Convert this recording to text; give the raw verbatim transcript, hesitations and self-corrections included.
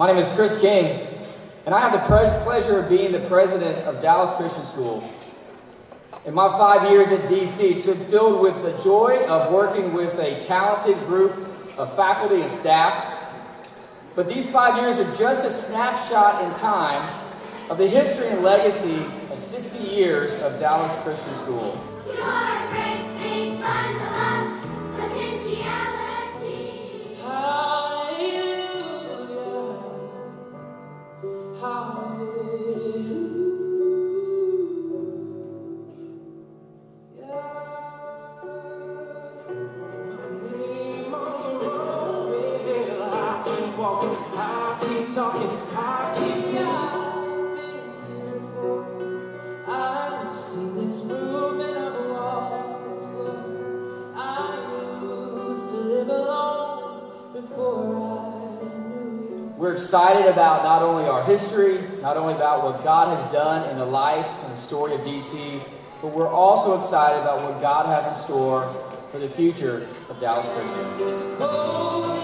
My name is Chris King, and I have the pre- pleasure of being the president of Dallas Christian School. In my five years at D C, it's been filled with the joy of working with a talented group of faculty and staff. But these five years are just a snapshot in time of the history and legacy of sixty years of Dallas Christian School. I keep talking, I keep saying, I've been here for. I've seen this movement, I've walked this floor. I used to live alone before I knew you. We're excited about not only our history, not only about what God has done in the life and the story of D C, but we're also excited about what God has in store for the future of Dallas Christian. It's a cold